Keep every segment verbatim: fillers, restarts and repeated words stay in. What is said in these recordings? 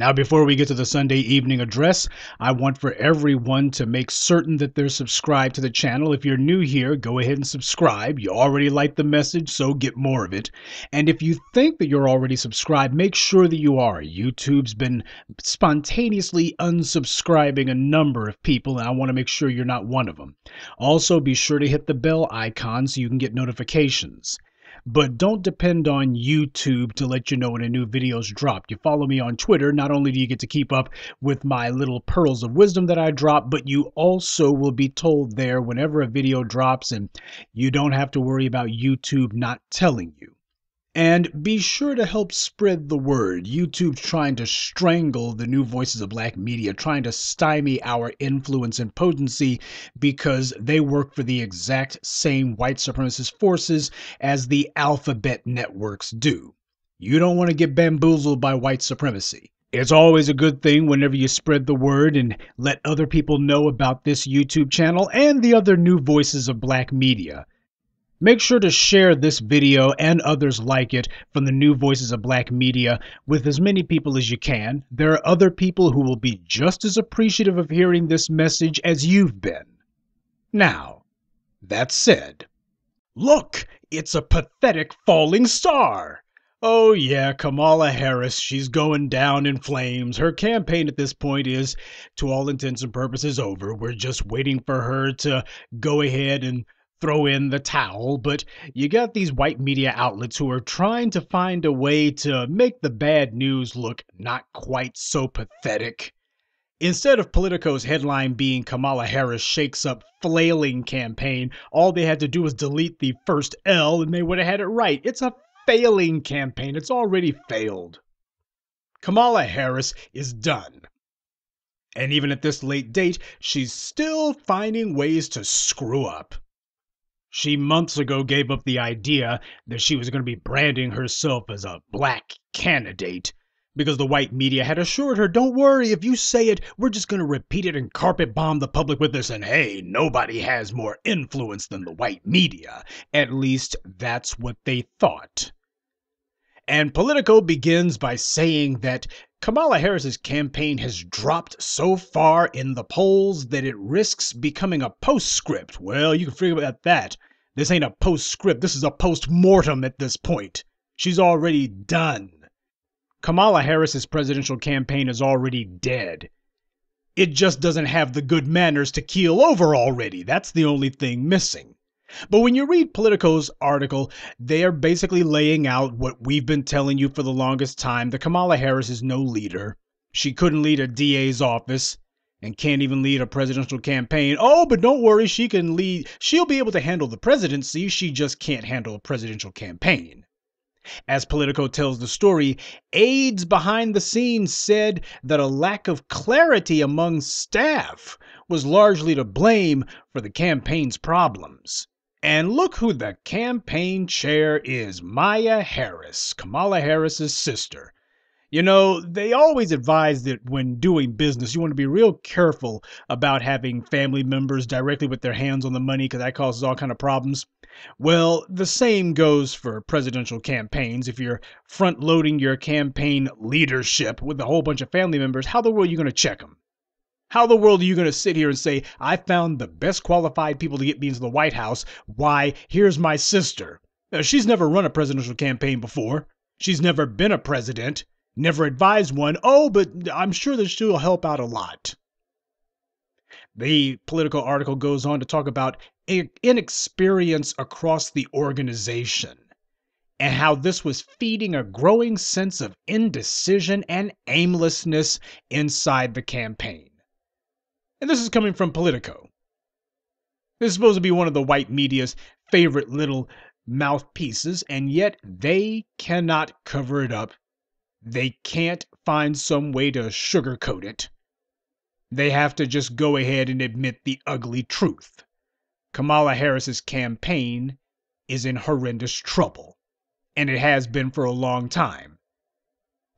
Now, before we get to the Sunday evening address, I want for everyone to make certain that they're subscribed to the channel. If you're new here, go ahead and subscribe. You already like the message, so get more of it. And if you think that you're already subscribed, make sure that you are. YouTube's been spontaneously unsubscribing a number of people, and I want to make sure you're not one of them. Also, be sure to hit the bell icon so you can get notifications. But don't depend on YouTube to let you know when a new video's dropped. You follow me on Twitter, not only do you get to keep up with my little pearls of wisdom that I drop, but you also will be told there whenever a video drops, and you don't have to worry about YouTube not telling you. And be sure to help spread the word. YouTube's trying to strangle the new voices of black media, trying to stymie our influence and potency because they work for the exact same white supremacist forces as the alphabet networks do. You don't want to get bamboozled by white supremacy. It's always a good thing whenever you spread the word and let other people know about this YouTube channel and the other new voices of black media. Make sure to share this video and others like it from the New Voices of Black Media with as many people as you can. There are other people who will be just as appreciative of hearing this message as you've been. Now, that said, look, it's a pathetic falling star. Oh yeah, Kamala Harris, she's going down in flames. Her campaign at this point is, to all intents and purposes, over. We're just waiting for her to go ahead and throw in the towel, but you got these white media outlets who are trying to find a way to make the bad news look not quite so pathetic. Instead of Politico's headline being Kamala Harris shakes up flailing campaign, all they had to do was delete the first L and they would have had it right. It's a failing campaign. It's already failed. Kamala Harris is done. And even at this late date, she's still finding ways to screw up. She months ago gave up the idea that she was going to be branding herself as a black candidate because the white media had assured her, don't worry, if you say it, we're just going to repeat it and carpet bomb the public with this, and hey, nobody has more influence than the white media. At least that's what they thought. And Politico begins by saying that Kamala Harris's campaign has dropped so far in the polls that it risks becoming a postscript. Well, you can figure out that. This ain't a postscript. This is a postmortem at this point. She's already done. Kamala Harris's presidential campaign is already dead. It just doesn't have the good manners to keel over already. That's the only thing missing. But when you read Politico's article, they are basically laying out what we've been telling you for the longest time, that Kamala Harris is no leader. She couldn't lead a D A's office and can't even lead a presidential campaign. Oh, but don't worry, she can lead. She'll be able to handle the presidency. She just can't handle a presidential campaign. As Politico tells the story, aides behind the scenes said that a lack of clarity among staff was largely to blame for the campaign's problems. And look who the campaign chair is, Maya Harris, Kamala Harris's sister. You know, they always advise that when doing business, you want to be real careful about having family members directly with their hands on the money because that causes all kinds of problems. Well, the same goes for presidential campaigns. If you're front-loading your campaign leadership with a whole bunch of family members, how the world are you going to check them? How the world are you going to sit here and say, I found the best qualified people to get me into the White House? Why, here's my sister. Now, she's never run a presidential campaign before. She's never been a president, never advised one. Oh, but I'm sure that she'll help out a lot. The Political article goes on to talk about inexperience across the organization and how this was feeding a growing sense of indecision and aimlessness inside the campaign. And this is coming from Politico. This is supposed to be one of the white media's favorite little mouthpieces, and yet they cannot cover it up. They can't find some way to sugarcoat it. They have to just go ahead and admit the ugly truth. Kamala Harris's campaign is in horrendous trouble, and it has been for a long time.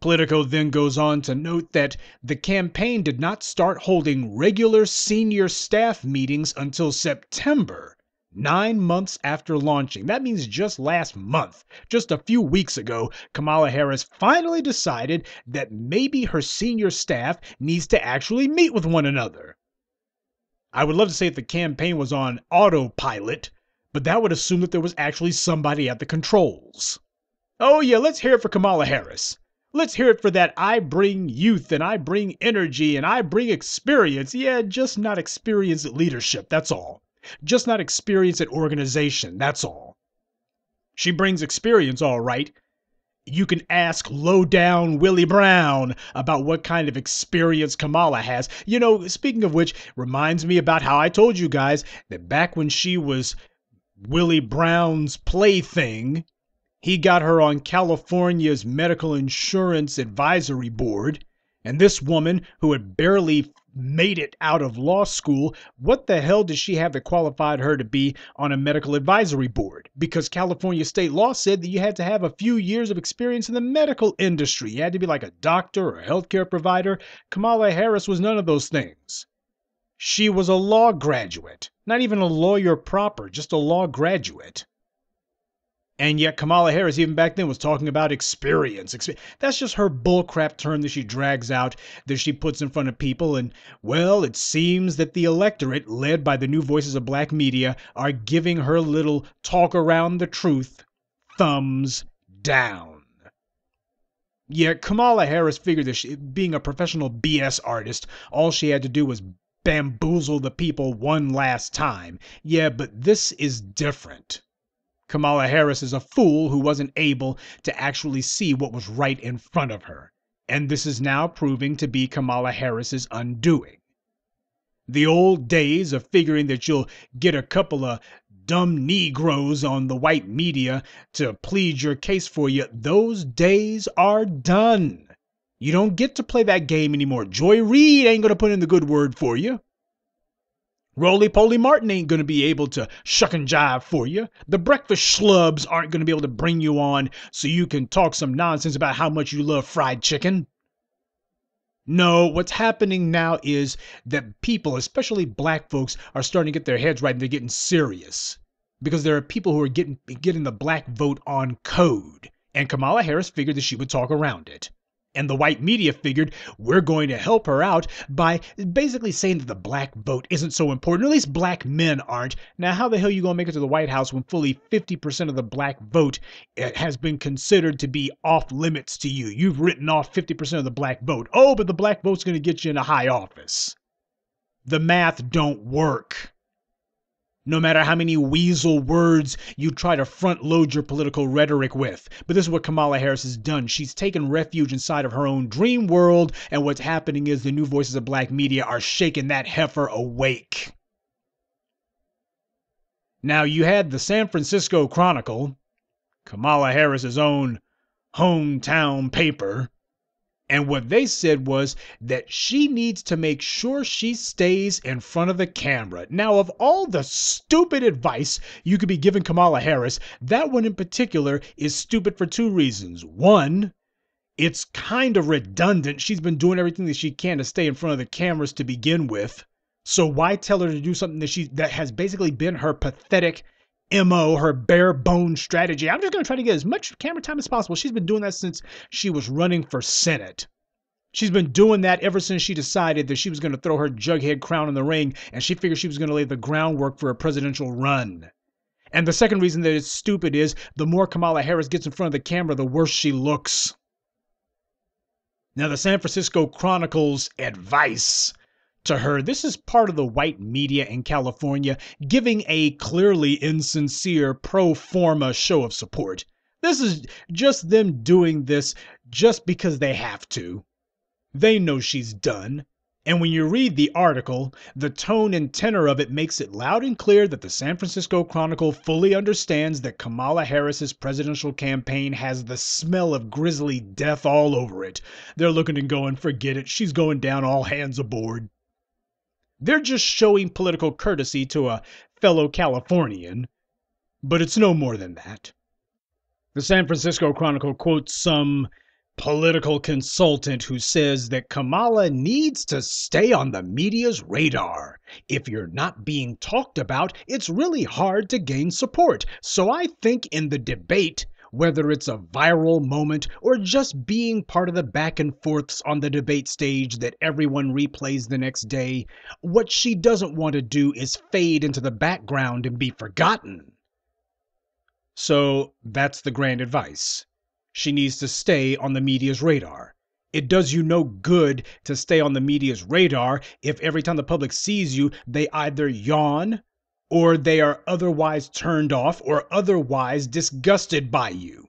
Politico then goes on to note that the campaign did not start holding regular senior staff meetings until September, Nine months after launching, that means just last month, just a few weeks ago, Kamala Harris finally decided that maybe her senior staff needs to actually meet with one another. I would love to say that the campaign was on autopilot, but that would assume that there was actually somebody at the controls. Oh yeah, let's hear it for Kamala Harris. Let's hear it for that I bring youth and I bring energy and I bring experience. Yeah, just not experience at leadership, that's all. Just not experience at organization, that's all. She brings experience, all right. You can ask low-down Willie Brown about what kind of experience Kamala has. You know, speaking of which, reminds me about how I told you guys that back when she was Willie Brown's plaything, he got her on California's Medical Insurance Advisory Board, and this woman, who had barely made it out of law school, what the hell did she have that qualified her to be on a medical advisory board? Because California state law said that you had to have a few years of experience in the medical industry. You had to be like a doctor or a healthcare provider. Kamala Harris was none of those things. She was a law graduate, not even a lawyer proper, just a law graduate. And yet Kamala Harris, even back then, was talking about experience. That's just her bullcrap term that she drags out, that she puts in front of people. And, well, it seems that the electorate, led by the new voices of black media, are giving her little talk around the truth thumbs down. Yeah, Kamala Harris figured that she, being a professional B S artist, all she had to do was bamboozle the people one last time. Yeah, but this is different. Kamala Harris is a fool who wasn't able to actually see what was right in front of her. And this is now proving to be Kamala Harris's undoing. The old days of figuring that you'll get a couple of dumb Negroes on the white media to plead your case for you, those days are done. You don't get to play that game anymore. Joy Reid ain't going to put in the good word for you. Roly-poly Martin ain't going to be able to shuck and jive for you. The breakfast schlubs aren't going to be able to bring you on so you can talk some nonsense about how much you love fried chicken. No, what's happening now is that people, especially black folks, are starting to get their heads right and they're getting serious. Because there are people who are getting, getting the black vote on code. And Kamala Harris figured that she would talk around it. And the white media figured, we're going to help her out by basically saying that the black vote isn't so important, or at least black men aren't. Now, how the hell are you going to make it to the White House when fully fifty percent of the black vote has been considered to be off limits to you? You've written off fifty percent of the black vote. Oh, but the black vote's going to get you into high office. The math don't work. No matter how many weasel words you try to front-load your political rhetoric with. But this is what Kamala Harris has done. She's taken refuge inside of her own dream world, and what's happening is the new voices of black media are shaking that heifer awake. Now, you had the San Francisco Chronicle, Kamala Harris's own hometown paper, and what they said was that she needs to make sure she stays in front of the camera. Now, of all the stupid advice you could be giving Kamala Harris, that one in particular is stupid for two reasons. One, it's kind of redundant. She's been doing everything that she can to stay in front of the cameras to begin with. So why tell her to do something that she that has basically been her pathetic M O, her bare-bone strategy? I'm just going to try to get as much camera time as possible. She's been doing that since she was running for Senate. She's been doing that ever since she decided that she was going to throw her jughead crown in the ring, and she figured she was going to lay the groundwork for a presidential run. And the second reason that it's stupid is the more Kamala Harris gets in front of the camera, the worse she looks. Now, the San Francisco Chronicle's advice to her, this is part of the white media in California giving a clearly insincere pro forma show of support. This is just them doing this just because they have to. They know she's done. And when you read the article, the tone and tenor of it makes it loud and clear that the San Francisco Chronicle fully understands that Kamala Harris's presidential campaign has the smell of grisly death all over it. They're looking and going, forget it. She's going down, all hands aboard. They're just showing political courtesy to a fellow Californian, but it's no more than that. The San Francisco Chronicle quotes some political consultant who says that Kamala needs to stay on the media's radar. If you're not being talked about, it's really hard to gain support. So I think in the debate, whether it's a viral moment or just being part of the back and forths on the debate stage that everyone replays the next day, what she doesn't want to do is fade into the background and be forgotten. So that's the grand advice. She needs to stay on the media's radar. It does you no good to stay on the media's radar if every time the public sees you, they either yawn or they are otherwise turned off or otherwise disgusted by you.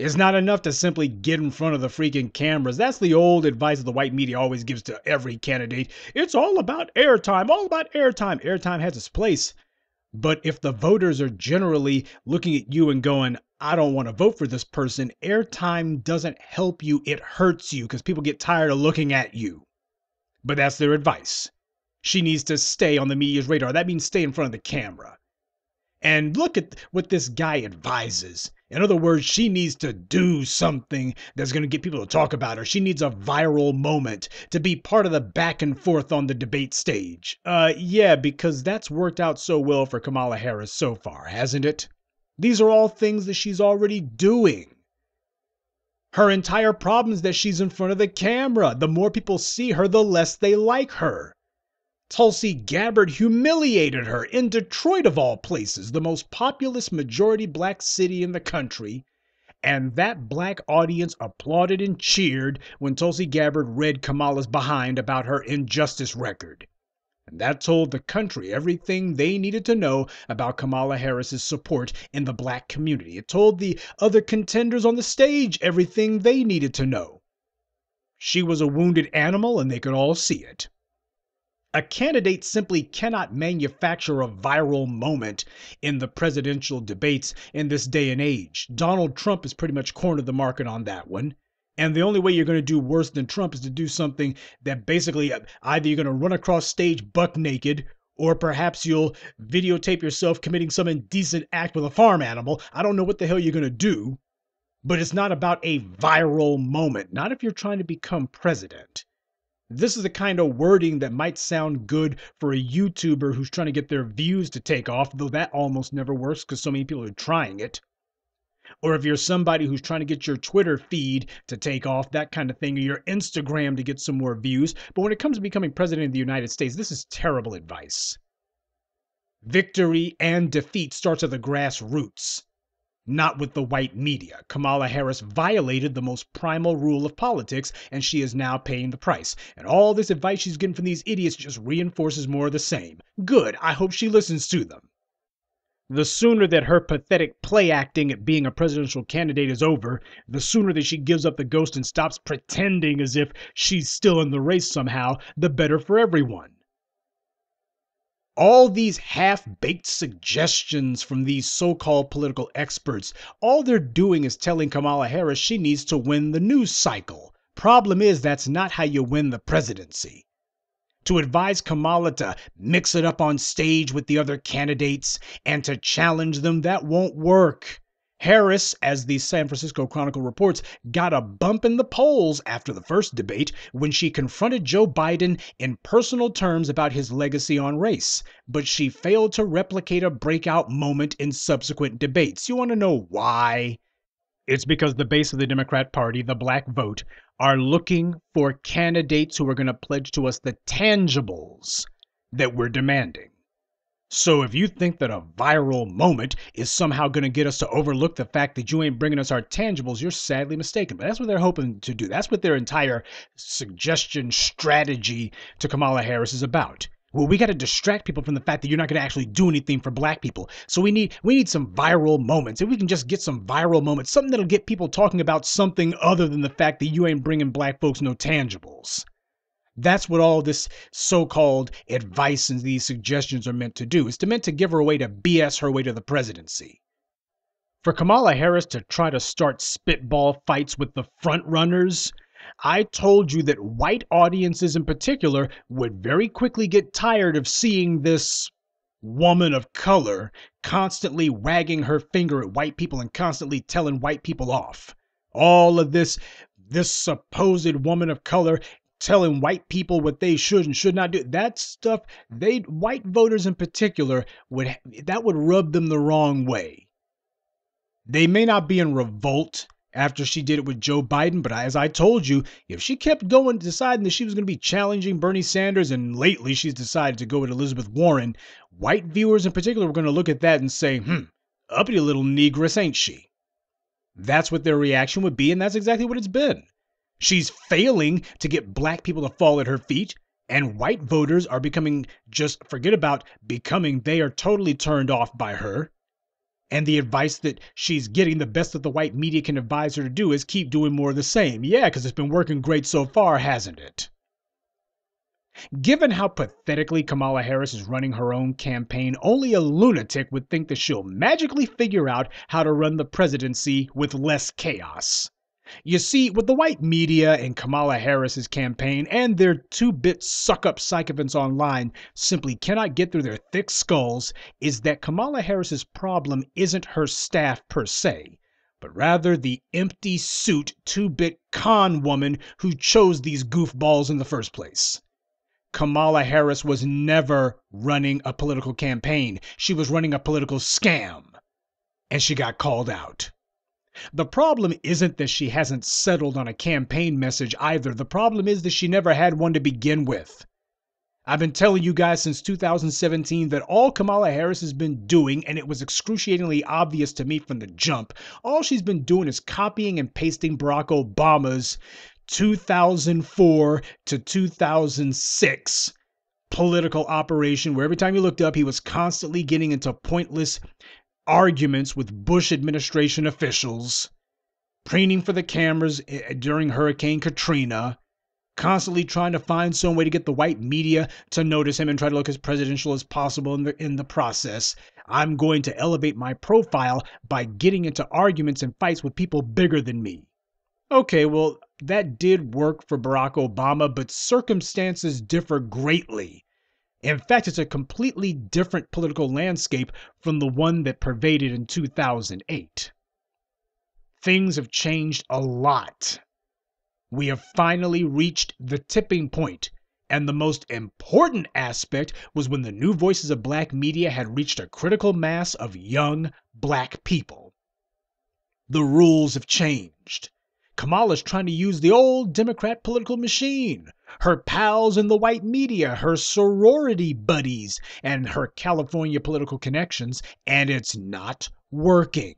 It's not enough to simply get in front of the freaking cameras. That's the old advice that the white media always gives to every candidate. It's all about airtime, all about airtime. Airtime has its place. But if the voters are generally looking at you and going, I don't want to vote for this person, airtime doesn't help you. It hurts you because people get tired of looking at you. But that's their advice. She needs to stay on the media's radar. That means stay in front of the camera. And look at what this guy advises. In other words, she needs to do something that's going to get people to talk about her. She needs a viral moment to be part of the back and forth on the debate stage. Uh, yeah, because that's worked out so well for Kamala Harris so far, hasn't it? These are all things that she's already doing. Her entire problem is that she's in front of the camera. The more people see her, the less they like her. Tulsi Gabbard humiliated her in Detroit, of all places, the most populous majority black city in the country, and that black audience applauded and cheered when Tulsi Gabbard read Kamala's behind about her injustice record. And that told the country everything they needed to know about Kamala Harris's support in the black community. It told the other contenders on the stage everything they needed to know. She was a wounded animal, and they could all see it. A candidate simply cannot manufacture a viral moment in the presidential debates in this day and age. Donald Trump has pretty much cornered the market on that one. And the only way you're going to do worse than Trump is to do something that basically either you're going to run across stage buck naked, or perhaps you'll videotape yourself committing some indecent act with a farm animal. I don't know what the hell you're going to do, but it's not about a viral moment. Not if you're trying to become president. This is the kind of wording that might sound good for a YouTuber who's trying to get their views to take off, though that almost never works because so many people are trying it. Or if you're somebody who's trying to get your Twitter feed to take off, that kind of thing, or your Instagram to get some more views. But when it comes to becoming president of the United States, this is terrible advice. Victory and defeat starts at the grassroots, not with the white media. Kamala Harris violated the most primal rule of politics, and she is now paying the price. And all this advice she's getting from these idiots just reinforces more of the same. Good. I hope she listens to them. The sooner that her pathetic play acting at being a presidential candidate is over, the sooner that she gives up the ghost and stops pretending as if she's still in the race somehow, the better for everyone. All these half-baked suggestions from these so-called political experts, all they're doing is telling Kamala Harris she needs to win the news cycle. Problem is, that's not how you win the presidency. To advise Kamala to mix it up on stage with the other candidates and to challenge them, that won't work. Harris, as the San Francisco Chronicle reports, got a bump in the polls after the first debate when she confronted Joe Biden in personal terms about his legacy on race, but she failed to replicate a breakout moment in subsequent debates. You want to know why? It's because the base of the Democrat Party, the black vote, are looking for candidates who are going to pledge to us the tangibles that we're demanding. So if you think that a viral moment is somehow going to get us to overlook the fact that you ain't bringing us our tangibles, you're sadly mistaken. But that's what they're hoping to do. That's what their entire suggestion strategy to Kamala Harris is about. Well, we got to distract people from the fact that you're not going to actually do anything for black people. So we need we need some viral moments. If we can just get some viral moments, something that'll get people talking about something other than the fact that you ain't bringing black folks no tangibles. That's what all this so-called advice and these suggestions are meant to do. It's meant to give her a way to B S her way to the presidency. For Kamala Harris to try to start spitball fights with the front runners, I told you that white audiences in particular would very quickly get tired of seeing this woman of color constantly wagging her finger at white people and constantly telling white people off. All of this, this supposed woman of color telling white people what they should and should not do, that stuff, they, white voters in particular, would, that would rub them the wrong way. They may not be in revolt after she did it with Joe Biden, but as I told you, if she kept going, deciding that she was going to be challenging Bernie Sanders, and lately she's decided to go with Elizabeth Warren, white viewers in particular were going to look at that and say, hmm, uppity little negress, ain't she? That's what their reaction would be, and that's exactly what it's been. She's failing to get black people to fall at her feet, and white voters are becoming, just forget about becoming, they are totally turned off by her. And the advice that she's getting, the best that the white media can advise her to do, is keep doing more of the same. Yeah, because it's been working great so far, hasn't it? Given how pathetically Kamala Harris is running her own campaign, only a lunatic would think that she'll magically figure out how to run the presidency with less chaos. You see, with the white media and Kamala Harris's campaign and their two-bit suck-up sycophants online simply cannot get through their thick skulls is that Kamala Harris's problem isn't her staff per se, but rather the empty suit two-bit con woman who chose these goofballs in the first place. Kamala Harris was never running a political campaign. She was running a political scam, and she got called out. The problem isn't that she hasn't settled on a campaign message either. The problem is that she never had one to begin with. I've been telling you guys since two thousand seventeen that all Kamala Harris has been doing, and it was excruciatingly obvious to me from the jump, all she's been doing is copying and pasting Barack Obama's two thousand four to two thousand six political operation, where every time you looked up, he was constantly getting into pointless arguments with Bush administration officials, preening for the cameras during Hurricane Katrina, constantly trying to find some way to get the white media to notice him and try to look as presidential as possible in the, in the process. I'm going to elevate my profile by getting into arguments and fights with people bigger than me. Okay, well, that did work for Barack Obama, but circumstances differ greatly. In fact, it's a completely different political landscape from the one that pervaded in two thousand eight. Things have changed a lot. We have finally reached the tipping point, and the most important aspect was when the new voices of black media had reached a critical mass of young black people. The rules have changed. Kamala's trying to use the old Democrat political machine, her pals in the white media, her sorority buddies, and her California political connections, and it's not working.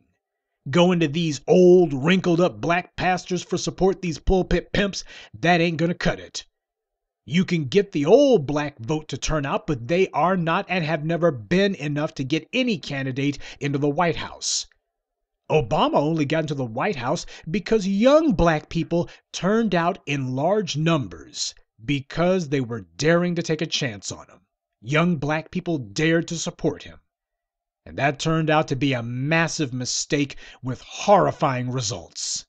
Going to these old, wrinkled-up black pastors for support, these pulpit pimps, that ain't gonna cut it. You can get the old black vote to turn out, but they are not and have never been enough to get any candidate into the White House. Obama only got into the White House because young black people turned out in large numbers because they were daring to take a chance on him. Young black people dared to support him. And that turned out to be a massive mistake with horrifying results.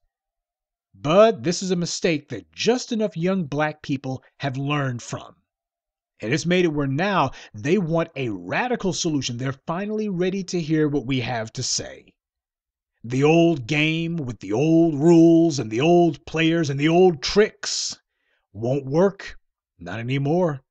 But this is a mistake that just enough young black people have learned from. And it's made it where now they want a radical solution. They're finally ready to hear what we have to say. The old game with the old rules and the old players and the old tricks won't work. Not anymore.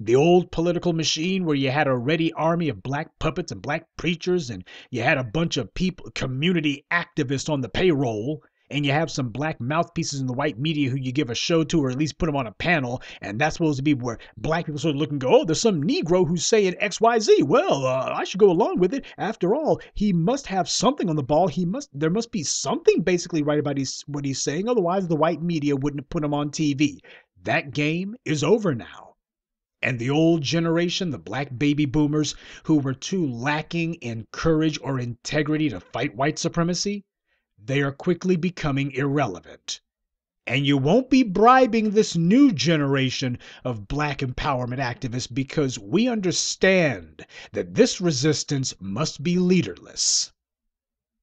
The old political machine where you had a ready army of black puppets and black preachers, and you had a bunch of people, community activists on the payroll, and you have some black mouthpieces in the white media who you give a show to, or at least put them on a panel, and that's supposed to be where black people sort of look and go, oh, there's some Negro who's saying X Y Z. Well, uh, I should go along with it. After all, he must have something on the ball. He must. There must be something basically right about his, what he's saying. Otherwise, the white media wouldn't have put him on T V. That game is over now. And the old generation, the black baby boomers, who were too lacking in courage or integrity to fight white supremacy, they are quickly becoming irrelevant. And you won't be bribing this new generation of black empowerment activists, because we understand that this resistance must be leaderless.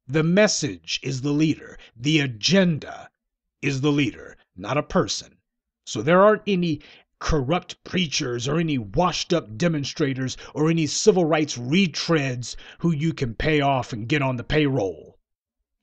The message is the leader. The agenda is the leader, not a person. So there aren't any corrupt preachers or any washed-up demonstrators or any civil rights retreads who you can pay off and get on the payroll.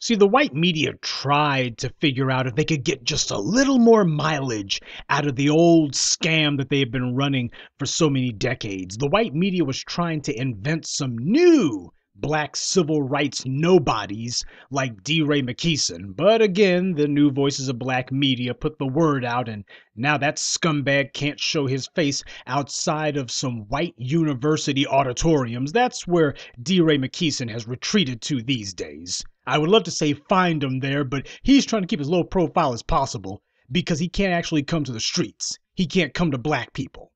See, the white media tried to figure out if they could get just a little more mileage out of the old scam that they had been running for so many decades. The white media was trying to invent some new black civil rights nobodies like D. Ray McKesson. But again, the new voices of black media put the word out, and now that scumbag can't show his face outside of some white university auditoriums. That's where D. Ray McKesson has retreated to these days. I would love to say find him there, but he's trying to keep as low profile as possible because he can't actually come to the streets. He can't come to black people.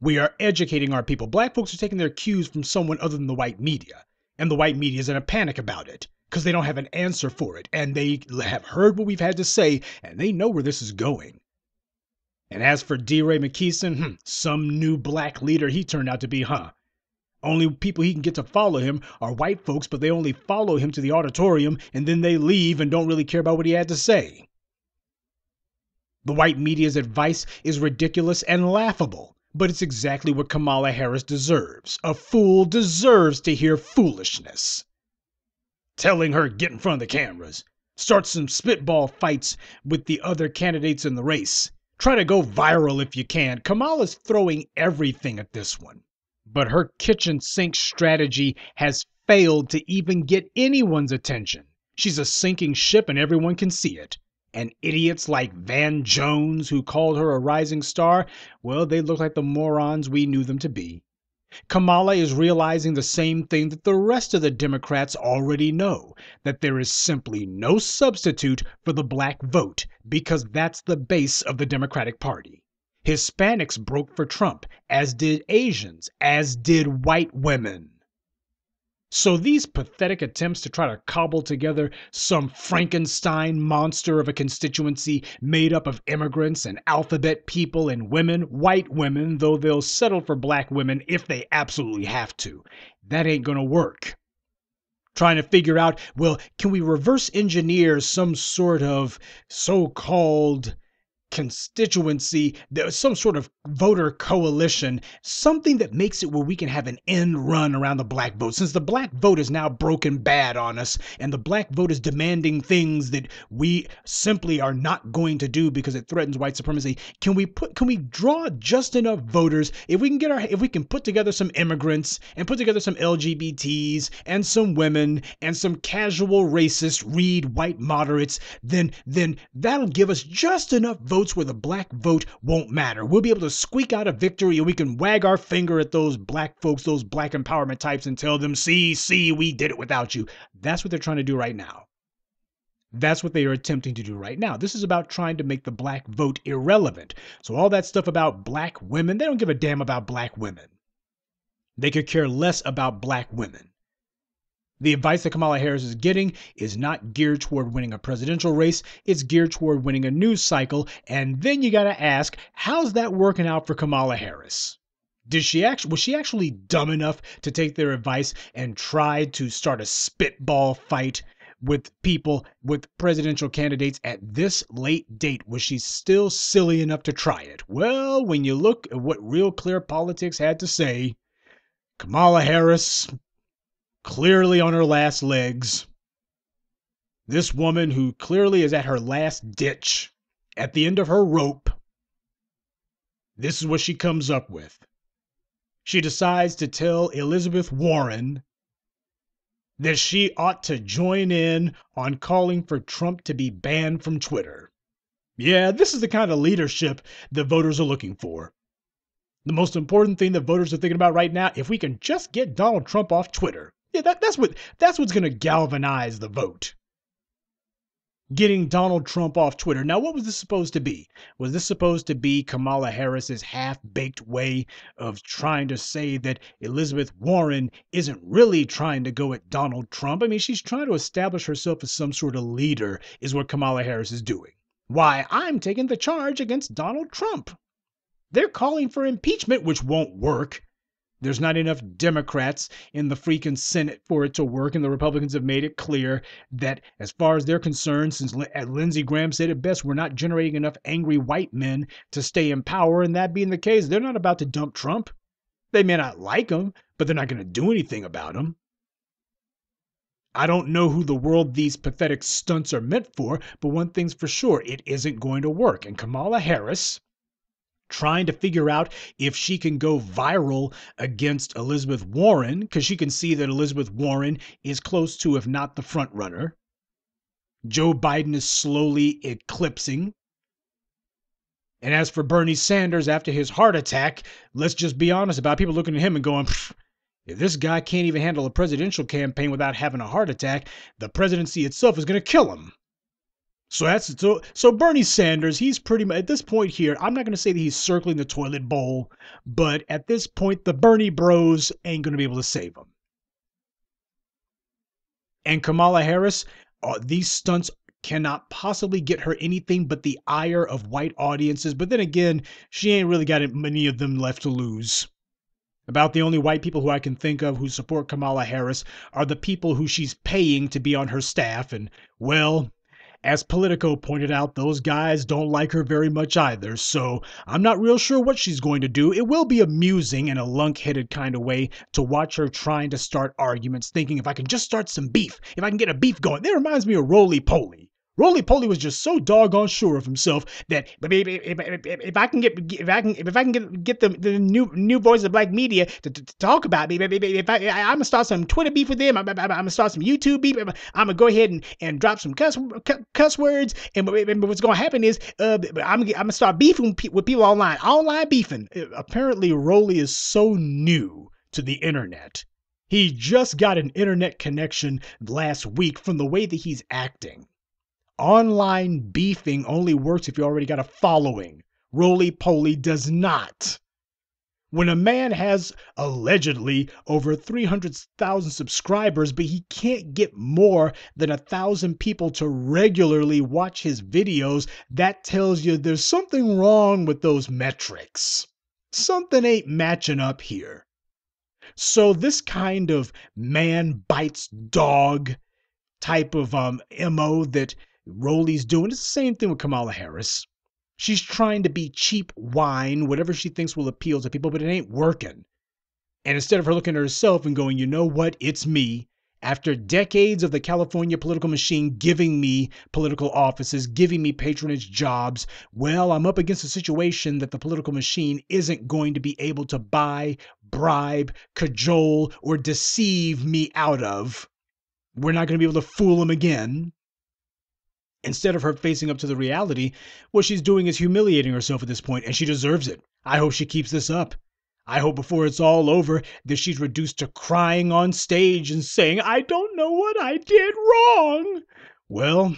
We are educating our people. Black folks are taking their cues from someone other than the white media, and the white media is in a panic about it because they don't have an answer for it, and they have heard what we've had to say, and they know where this is going. And as for D. Ray McKesson, hmm, some new black leader he turned out to be, huh? Only people he can get to follow him are white folks, but they only follow him to the auditorium, and then they leave and don't really care about what he had to say. The white media's advice is ridiculous and laughable, but it's exactly what Kamala Harris deserves. A fool deserves to hear foolishness. Telling her, get in front of the cameras. Start some spitball fights with the other candidates in the race. Try to go viral if you can. Kamala's throwing everything at this one. But her kitchen sink strategy has failed to even get anyone's attention. She's a sinking ship and everyone can see it. And idiots like Van Jones, who called her a rising star, well, they look like the morons we knew them to be. Kamala is realizing the same thing that the rest of the Democrats already know, that there is simply no substitute for the black vote, because that's the base of the Democratic Party. Hispanics broke for Trump, as did Asians, as did white women. So these pathetic attempts to try to cobble together some Frankenstein monster of a constituency made up of immigrants and alphabet people and women, white women, though they'll settle for black women if they absolutely have to. That ain't gonna work. Trying to figure out, well, can we reverse engineer some sort of so-called constituency, there's some sort of voter coalition, something that makes it where we can have an end run around the black vote, since the black vote is now broken bad on us, and the black vote is demanding things that we simply are not going to do because it threatens white supremacy. Can we put, can we draw just enough voters? If we can get our, if we can put together some immigrants and put together some L G B Ts and some women and some casual racist, Reid white moderates, then then that'll give us just enough voters. Where the black vote won't matter. We'll be able to squeak out a victory, and we can wag our finger at those black folks, those black empowerment types, and tell them, see, see, we did it without you. That's what they're trying to do right now. That's what they are attempting to do right now. This is about trying to make the black vote irrelevant. So all that stuff about black women, they don't give a damn about black women. They could care less about black women. The advice that Kamala Harris is getting is not geared toward winning a presidential race. It's geared toward winning a news cycle. And then you got to ask, how's that working out for Kamala Harris? Did she actually, was she actually dumb enough to take their advice and try to start a spitball fight with people, with presidential candidates at this late date? Was she still silly enough to try it? Well, when you look at what Real Clear Politics had to say, Kamala Harris, clearly on her last legs. This woman who clearly is at her last ditch, at the end of her rope, this is what she comes up with. She decides to tell Elizabeth Warren that she ought to join in on calling for Trump to be banned from Twitter. Yeah, this is the kind of leadership the voters are looking for. The most important thing that voters are thinking about right now, if we can just get Donald Trump off Twitter. Yeah, that, that's what that's what's going to galvanize the vote. Getting Donald Trump off Twitter. Now, what was this supposed to be? Was this supposed to be Kamala Harris's half-baked way of trying to say that Elizabeth Warren isn't really trying to go at Donald Trump? I mean, she's trying to establish herself as some sort of leader is what Kamala Harris is doing. Why, I'm taking the charge against Donald Trump. They're calling for impeachment, which won't work. There's not enough Democrats in the freaking Senate for it to work, and the Republicans have made it clear that, as far as they're concerned, since Lindsey Graham said it best, we're not generating enough angry white men to stay in power, and that being the case, they're not about to dump Trump. They may not like him, but they're not going to do anything about him. I don't know who the world these pathetic stunts are meant for, but one thing's for sure, it isn't going to work. And Kamala Harris trying to figure out if she can go viral against Elizabeth Warren, because she can see that Elizabeth Warren is close to, if not the front runner. Joe Biden is slowly eclipsing. And as for Bernie Sanders, after his heart attack, let's just be honest about people looking at him and going, if this guy can't even handle a presidential campaign without having a heart attack, the presidency itself is going to kill him. So that's so, so Bernie Sanders, he's pretty much, at this point here, I'm not going to say that he's circling the toilet bowl, but at this point, the Bernie bros ain't going to be able to save him. And Kamala Harris, uh, these stunts cannot possibly get her anything but the ire of white audiences. But then again, she ain't really got many of them left to lose. About the only white people who I can think of who support Kamala Harris are the people who she's paying to be on her staff. And, well, as Politico pointed out, those guys don't like her very much either. So I'm not real sure what she's going to do. It will be amusing in a lunk-headed kind of way to watch her trying to start arguments, thinking, if I can just start some beef, if I can get a beef going. That reminds me of Roly-Poly. Roly-Poly was just so doggone sure of himself that if I can get if I can if I can get get the, the new new voice of black media to, to, to talk about me, if I I'm gonna start some Twitter beef with them, I'm, I'm, I'm gonna start some YouTube beef, I'm gonna go ahead and, and drop some cuss cuss words, and what's gonna happen is uh, I'm I'm gonna start beefing with people online, online beefing. Apparently, Roly is so new to the internet. He just got an internet connection last week from the way that he's acting. Online beefing only works if you already got a following. Roly-Poly does not. When a man has allegedly over three hundred thousand subscribers, but he can't get more than a thousand people to regularly watch his videos, that tells you there's something wrong with those metrics. Something ain't matching up here. So this kind of man bites dog type of um, M O that Roly's doing, it's the same thing with Kamala Harris. She's trying to be cheap wine, whatever she thinks will appeal to people, but it ain't working. And instead of her looking at herself and going, you know what, it's me. After decades of the California political machine giving me political offices, giving me patronage jobs, well, I'm up against a situation that the political machine isn't going to be able to buy, bribe, cajole, or deceive me out of. We're not going to be able to fool them again. Instead of her facing up to the reality, what she's doing is humiliating herself at this point, and she deserves it. I hope she keeps this up. I hope before it's all over that she's reduced to crying on stage and saying, I don't know what I did wrong. Well,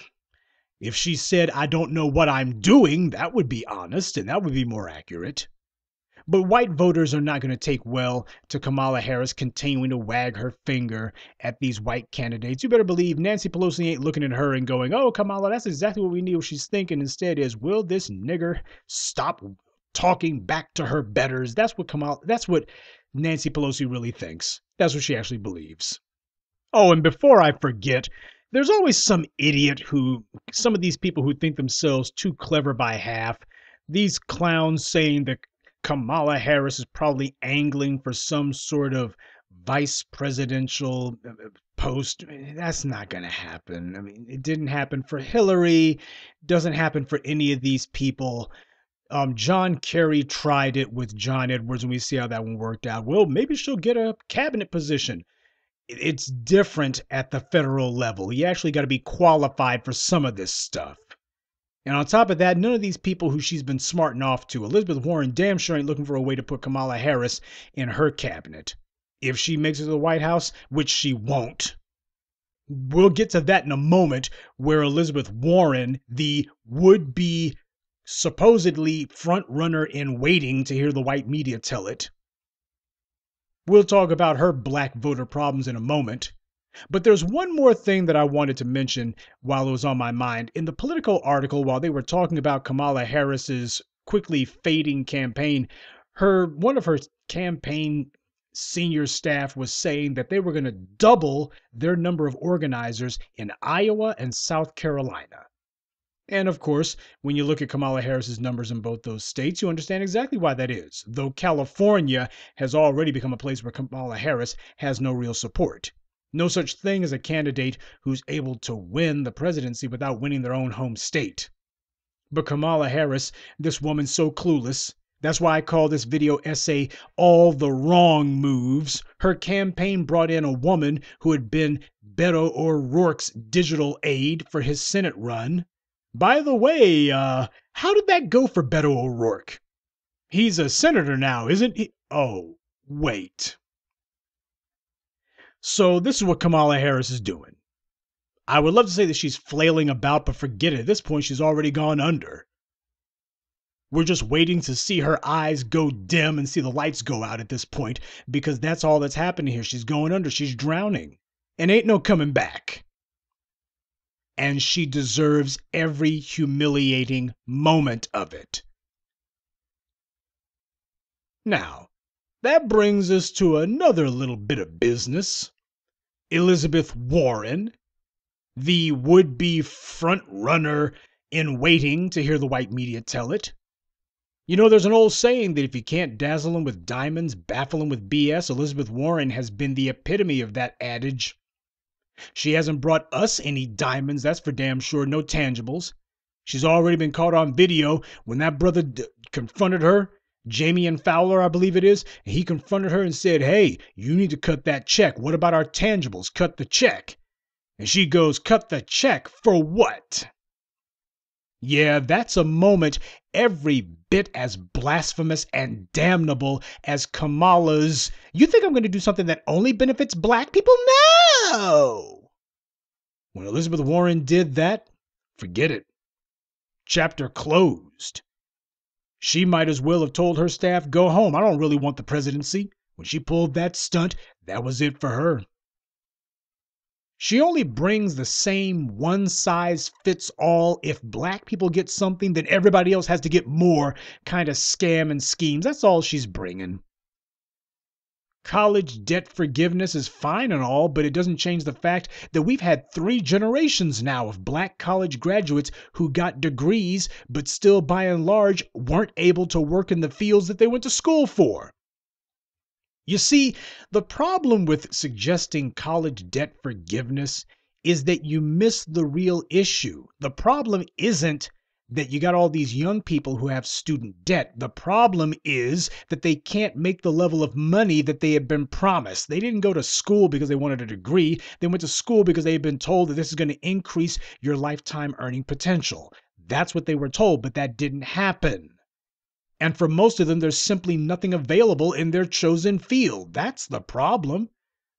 if she said, I don't know what I'm doing, that would be honest, and that would be more accurate. But white voters are not going to take well to Kamala Harris continuing to wag her finger at these white candidates. You better believe Nancy Pelosi ain't looking at her and going, oh, Kamala, that's exactly what we need. What she's thinking instead is, will this nigger stop talking back to her betters? That's what Kamala, that's what Nancy Pelosi really thinks. That's what she actually believes. Oh, and before I forget, there's always some idiot who, some of these people who think themselves too clever by half, these clowns saying that Kamala Harris is probably angling for some sort of vice presidential post. That's not going to happen. I mean, it didn't happen for Hillary. Doesn't happen for any of these people. Um, John Kerry tried it with John Edwards, and we see how that one worked out. Well, maybe she'll get a cabinet position. It's different at the federal level. You actually got to be qualified for some of this stuff. And on top of that, none of these people who she's been smarting off to, Elizabeth Warren damn sure ain't looking for a way to put Kamala Harris in her cabinet. If she makes it to the White House, which she won't. We'll get to that in a moment, where Elizabeth Warren, the would-be supposedly front runner in waiting to hear the white media tell it. We'll talk about her black voter problems in a moment. But there's one more thing that I wanted to mention while it was on my mind. In the Politico article, while they were talking about Kamala Harris's quickly fading campaign, her one of her campaign senior staff was saying that they were going to double their number of organizers in Iowa and South Carolina. And of course, when you look at Kamala Harris's numbers in both those states, you understand exactly why that is, though California has already become a place where Kamala Harris has no real support. No such thing as a candidate who's able to win the presidency without winning their own home state. But Kamala Harris, this woman so clueless, that's why I call this video essay All the Wrong Moves. Her campaign brought in a woman who had been Beto O'Rourke's digital aide for his Senate run. By the way, uh, how did that go for Beto O'Rourke? He's a senator now, isn't he? Oh, wait. So this is what Kamala Harris is doing. I would love to say that she's flailing about, but forget it. At this point, she's already gone under. We're just waiting to see her eyes go dim and see the lights go out at this point, because that's all that's happening here. She's going under. She's drowning. And ain't no coming back. And she deserves every humiliating moment of it. Now, that brings us to another little bit of business. Elizabeth Warren, the would-be front-runner in waiting, to hear the white media tell it. You know, there's an old saying that if you can't dazzle them with diamonds, baffle them with B S. Elizabeth Warren has been the epitome of that adage. She hasn't brought us any diamonds, that's for damn sure, no tangibles. She's already been caught on video when that brother d- confronted her. Jamie and Fowler, I believe it is, and he confronted her and said, hey, you need to cut that check. What about our tangibles? Cut the check. And she goes, cut the check for what? Yeah, that's a moment every bit as blasphemous and damnable as Kamala's, you think I'm going to do something that only benefits black people? No! When Elizabeth Warren did that, forget it. Chapter closed. She might as well have told her staff, go home. I don't really want the presidency. When she pulled that stunt, that was it for her. She only brings the same one-size-fits-all, if black people get something, then everybody else has to get more kind of scam and schemes. That's all she's bringing. College debt forgiveness is fine and all, but it doesn't change the fact that we've had three generations now of black college graduates who got degrees, but still, by and large, weren't able to work in the fields that they went to school for. You see, the problem with suggesting college debt forgiveness is that you miss the real issue. The problem isn't that you got all these young people who have student debt. The problem is that they can't make the level of money that they had been promised. They didn't go to school because they wanted a degree. They went to school because they had been told that this is going to increase your lifetime earning potential. That's what they were told, but that didn't happen. And for most of them, there's simply nothing available in their chosen field. That's the problem.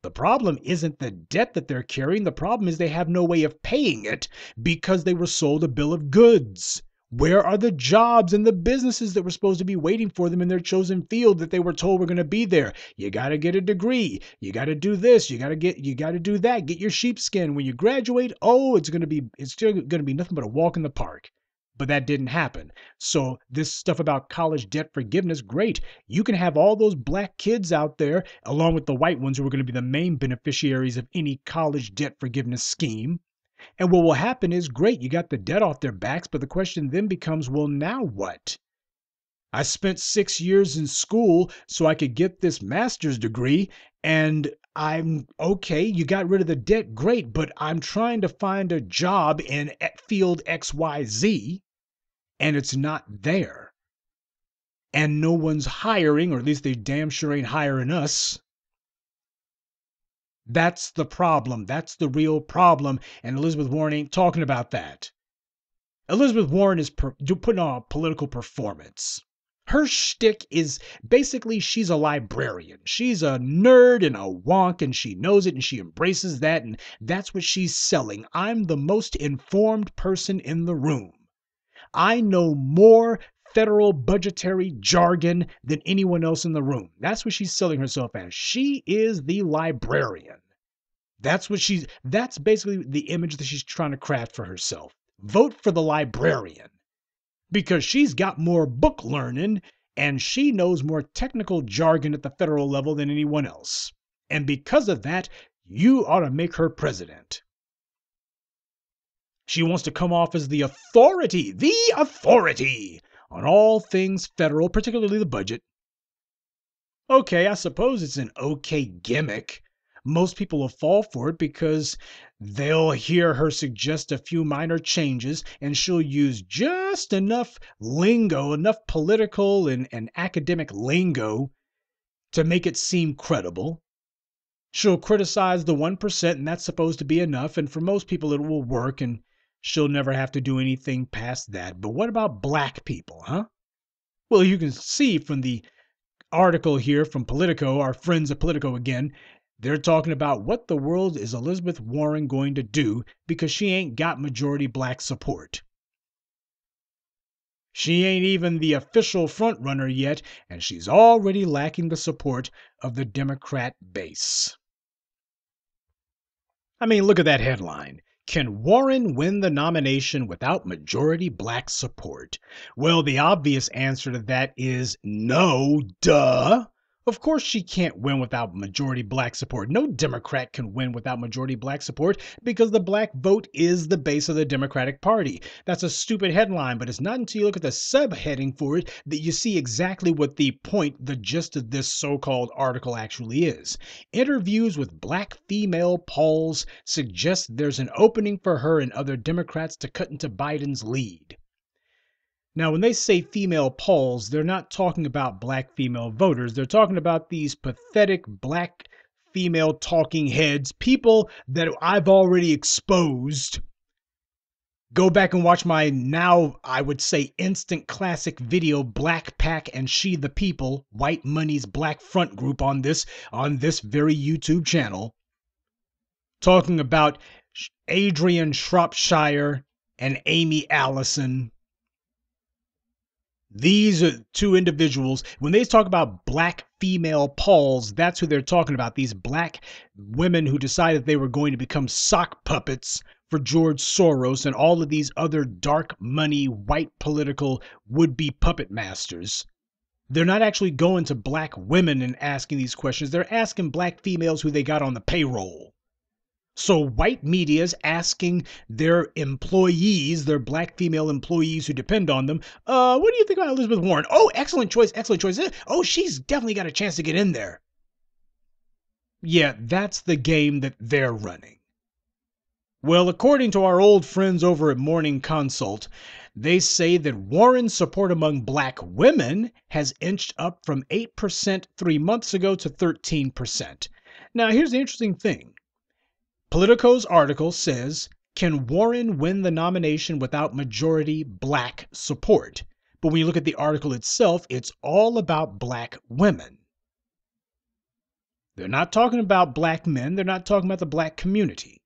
The problem isn't the debt that they're carrying. The problem is they have no way of paying it because they were sold a bill of goods. Where are the jobs and the businesses that were supposed to be waiting for them in their chosen field that they were told were going to be there? You got to get a degree. You got to do this. You got to get, you got to do that. Get your sheepskin. When you graduate, oh, it's going to be, it's still going to be nothing but a walk in the park. But that didn't happen. So this stuff about college debt forgiveness, great. You can have all those black kids out there, along with the white ones who are going to be the main beneficiaries of any college debt forgiveness scheme. And what will happen is, great, you got the debt off their backs, but the question then becomes, well, now what? I spent six years in school so I could get this master's degree, and I'm okay, you got rid of the debt, great, but I'm trying to find a job in field X Y Z, and it's not there. And no one's hiring, or at least they damn sure ain't hiring us. That's the problem. That's the real problem, and Elizabeth Warren ain't talking about that. Elizabeth Warren is per- putting on a political performance. Her shtick is basically she's a librarian. She's a nerd and a wonk, and she knows it, and she embraces that, and that's what she's selling. I'm the most informed person in the room. I know more federal budgetary jargon than anyone else in the room. That's what she's selling herself as. She is the librarian. That's what she's, that's basically the image that she's trying to craft for herself. Vote for the librarian. Because she's got more book learning and she knows more technical jargon at the federal level than anyone else. And because of that, you ought to make her president. She wants to come off as the authority, the authority on all things federal, particularly the budget. Okay, I suppose it's an okay gimmick, most people will fall for it because they'll hear her suggest a few minor changes, and she'll use just enough lingo, enough political and, and academic lingo to make it seem credible. She'll criticize the one percent, and that's supposed to be enough, and for most people it will work, and she'll never have to do anything past that. But what about black people, huh? Well, you can see from the article here from Politico, our friends at Politico again, they're talking about what the world is Elizabeth Warren going to do because she ain't got majority black support. She ain't even the official frontrunner yet, and she's already lacking the support of the Democrat base. I mean, look at that headline. Can Warren win the nomination without majority black support? Well, the obvious answer to that is no, duh. Of course she can't win without majority black support. No Democrat can win without majority black support because the black vote is the base of the Democratic Party. That's a stupid headline, but it's not until you look at the subheading for it that you see exactly what the point, the gist of this so-called article actually is. Interviews with black female polls suggest there's an opening for her and other Democrats to cut into Biden's lead. Now, when they say female polls, they're not talking about black female voters. They're talking about these pathetic black female talking heads, people that I've already exposed. Go back and watch my now, I would say, instant classic video, Black Pack and She the People, White Money's Black Front Group on this, on this very YouTube channel, talking about Adrienne Shropshire and Amy Allison. These are two individuals. When they talk about black female polls, that's who they're talking about. These black women who decided they were going to become sock puppets for George Soros and all of these other dark money, white political would-be puppet masters. They're not actually going to black women and asking these questions. They're asking black females who they got on the payroll. So white media's asking their employees, their black female employees who depend on them, uh, what do you think about Elizabeth Warren? Oh, excellent choice, excellent choice. Oh, she's definitely got a chance to get in there. Yeah, that's the game that they're running. Well, according to our old friends over at Morning Consult, they say that Warren's support among black women has inched up from eight percent three months ago to thirteen percent. Now, here's the interesting thing. Politico's article says, can Warren win the nomination without majority black support? But when you look at the article itself, it's all about black women. They're not talking about black men. They're not talking about the black community.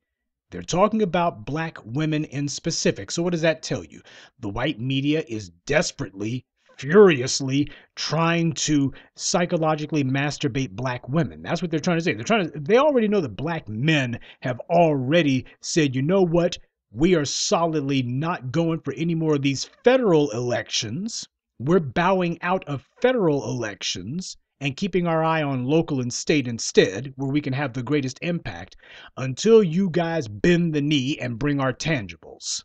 They're talking about black women in specific. So what does that tell you? The white media is desperately, furiously trying to psychologically masturbate black women. That's what they're trying to say. They're trying to, they already know that black men have already said, you know what? We are solidly not going for any more of these federal elections. We're bowing out of federal elections and keeping our eye on local and state instead, where we can have the greatest impact until you guys bend the knee and bring our tangibles.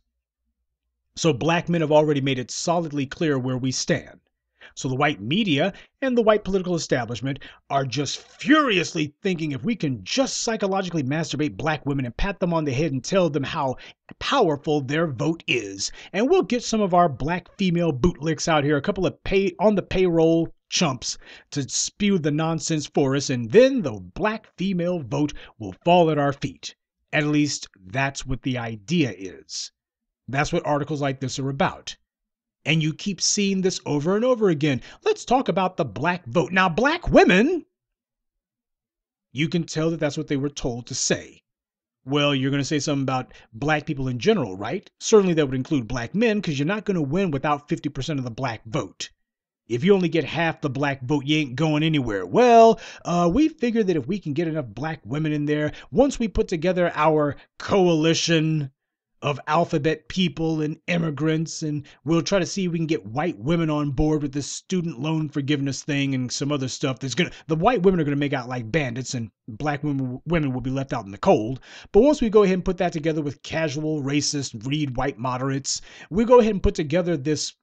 So black men have already made it solidly clear where we stand. So the white media and the white political establishment are just furiously thinking if we can just psychologically masturbate black women and pat them on the head and tell them how powerful their vote is. And we'll get some of our black female bootlicks out here, a couple of pay on the payroll chumps to spew the nonsense for us. And then the black female vote will fall at our feet. At least that's what the idea is. That's what articles like this are about. And you keep seeing this over and over again. Let's talk about the black vote. Now, black women, you can tell that that's what they were told to say. Well, you're going to say something about black people in general, right? Certainly that would include black men because you're not going to win without fifty percent of the black vote. If you only get half the black vote, you ain't going anywhere. Well, uh, we figure that if we can get enough black women in there, once we put together our coalition of alphabet people and immigrants, and we'll try to see if we can get white women on board with this student loan forgiveness thing and some other stuff that's gonna, the white women are gonna make out like bandits and black women, women will be left out in the cold. But once we go ahead and put that together with casual, racist, Reid white moderates, we go ahead and put together this,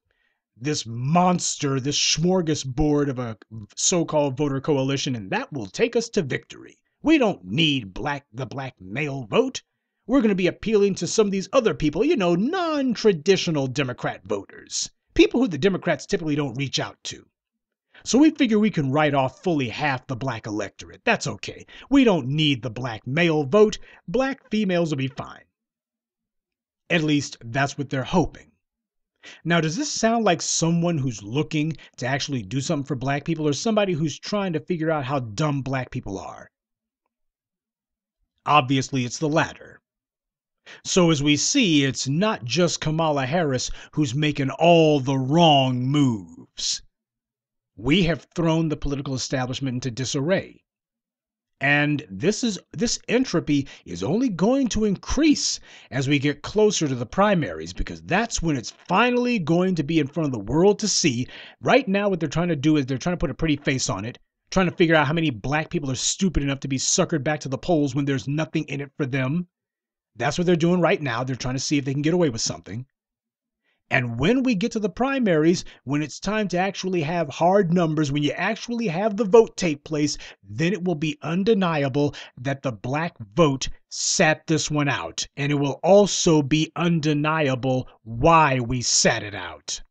this monster, this smorgasbord of a so-called voter coalition, and that will take us to victory. We don't need black the black male vote. We're going to be appealing to some of these other people, you know, non-traditional Democrat voters, people who the Democrats typically don't reach out to. So we figure we can write off fully half the black electorate. That's okay. We don't need the black male vote. Black females will be fine. At least that's what they're hoping. Now, does this sound like someone who's looking to actually do something for black people, or somebody who's trying to figure out how dumb black people are? Obviously, it's the latter. So as we see, it's not just Kamala Harris who's making all the wrong moves. We have thrown the political establishment into disarray. And this is this entropy is only going to increase as we get closer to the primaries, because that's when it's finally going to be in front of the world to see. Right now, what they're trying to do is they're trying to put a pretty face on it, trying to figure out how many black people are stupid enough to be suckered back to the polls when there's nothing in it for them. That's what they're doing right now. They're trying to see if they can get away with something. And when we get to the primaries, when it's time to actually have hard numbers, when you actually have the vote take place, then it will be undeniable that the black vote sat this one out. And it will also be undeniable why we sat it out.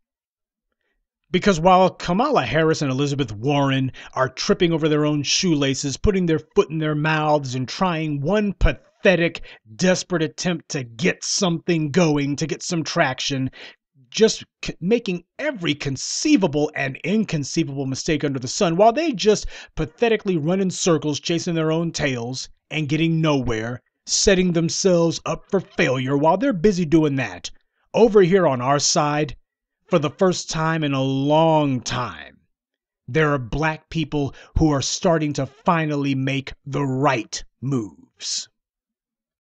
Because while Kamala Harris and Elizabeth Warren are tripping over their own shoelaces, putting their foot in their mouths and trying one pathetic, desperate attempt to get something going, to get some traction, just making every conceivable and inconceivable mistake under the sun, while they just pathetically run in circles chasing their own tails and getting nowhere, setting themselves up for failure, while they're busy doing that, over here on our side, for the first time in a long time, there are black people who are starting to finally make the right moves.